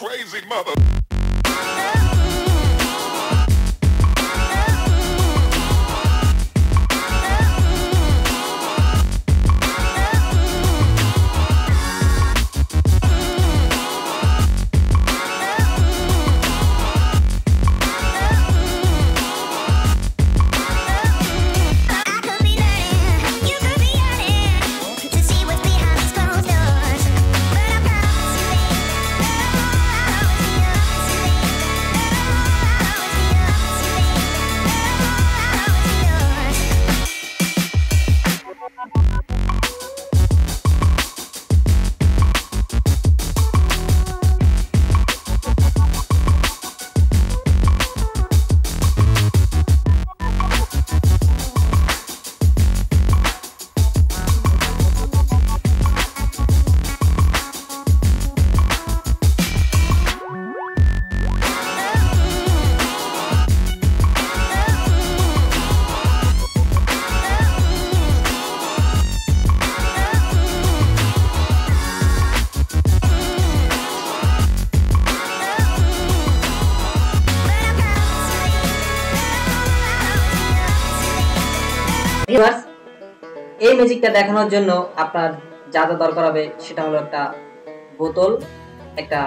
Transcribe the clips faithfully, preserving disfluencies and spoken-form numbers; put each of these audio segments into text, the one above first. crazy mother. এই ম্যাজিকটা দেখানোর জন্য আপনার যা যা দরকার হবে সেটা হলো একটা বোতল, একটা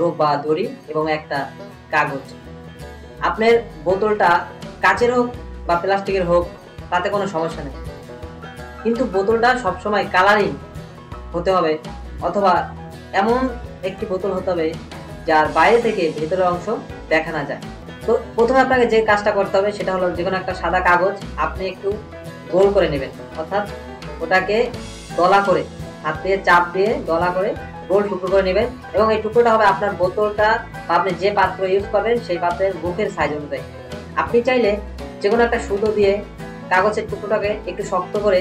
রোপ বা দড়ি এবং একটা কাগজ। আপনার বোতলটা কাচের হোক বা প্লাস্টিকের হোক তাতে কোনো সমস্যা নেই, কিন্তু বোতলটা সবসময় কালারিং হতে হবে অথবা এমন একটি বোতল হতে হবে যার বাইরে থেকে ভেতরের অংশ দেখা না যায়। তো প্রথমে আপনাকে যে কাজটা করতে হবে সেটা হলো যে কোনো একটা সাদা কাগজ আপনি একটু গোল করে নেবেন, অর্থাৎ ওটাকে গলা করে হাত দিয়ে চাপ দিয়ে গলা করে গোল টুকরো করে নেবেন এবং এই টুকরোটা হবে আপনার বোতলটা বা আপনি যে পাত্র ইউজ করবেন সেই পাত্রের মুখের সাইজ অনুযায়ী। আপনি চাইলে যে কোনো একটা সুতো দিয়ে কাগজের টুকরোটাকে একটু শক্ত করে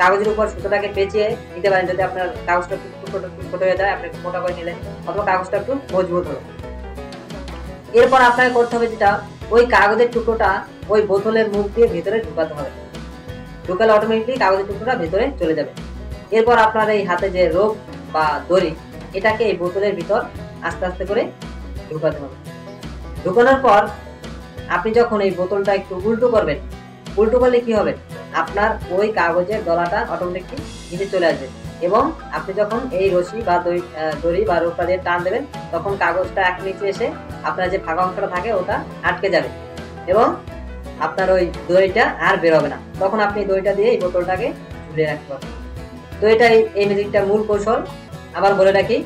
কাগজের উপর সুতোটাকে পেঁচিয়ে নিতে পারেন, যদি আপনার কাগজটা একটু টুকরোটা টুকরো হয়ে যায় আপনি মোটা করে নিলেন অথবা কাগজটা একটু মজবুত হলো। এরপর আপনাকে করতে হবে যেটা, ওই কাগজের টুকরোটা ওই বোতলের মুখ দিয়ে ভেতরে ঢুকাতে হবে, ঢুকালে অটোমেটিকলি কাগজের টুকরোটা ভেতরে চলে যাবে। এরপর আপনার এই হাতে যে রোপ বা দড়ি এটাকে এই বোতলের ভিতর আস্তে আস্তে করে ঢুকাতে হবে। ঢুকানোর পর আপনি যখন এই বোতলটা একটু উল্টো করবেন, উল্টো করলে কি হবে আপনার ওই কাগজের গলাটা অটোমেটিকলি নিচে চলে আসবে এবং আপনি যখন এই রশি বা দড়ি বা রোপটা দিয়ে টান দেবেন তখন কাগজটা এক নিচে এসে আপনার যে ফাঁকা অংশটা থাকে ওটা আটকে যাবে এবং আপনার ওই দড়িটা আর বেরোবে না, তখন আপনি দড়িটা দিয়ে এই বোতলটাকে ঝুলিয়ে রাখতে পারবেন। তো এটাই এই ম্যাজিকটার মূল কৌশল। আবার বলে রাখি,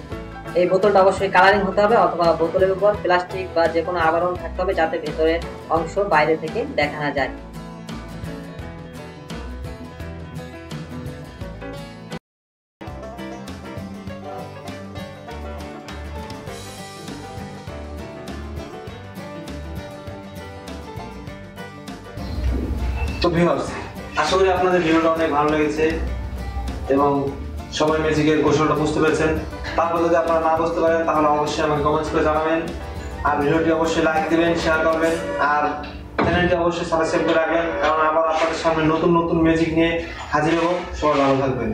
এই বোতলটা অবশ্যই কালারিং হতে হবে অথবা বোতলের উপর প্লাস্টিক বা যে কোনো আবরণ থাকতে হবে যাতে ভেতরের অংশ বাইরে থেকে দেখা না যায়। তো ভিউয়ার্স, আশা করি আপনাদের ভিডিওটা অনেক ভালো লেগেছে এবং সবাই ম্যাজিকের কৌশলটা বুঝতে পেরেছেন। তারপর যদি আপনারা না বুঝতে পারেন তাহলে অবশ্যই আমাকে কমেন্টস করে জানাবেন, আর ভিডিওটি অবশ্যই লাইক দেবেন, শেয়ার করবেন, আর চ্যানেলটি অবশ্যই সাবস্ক্রাইব করে রাখবেন, কারণ আবার আপনাদের সামনে নতুন নতুন ম্যাজিক নিয়ে হাজির হব। সবাই ভালো থাকবেন।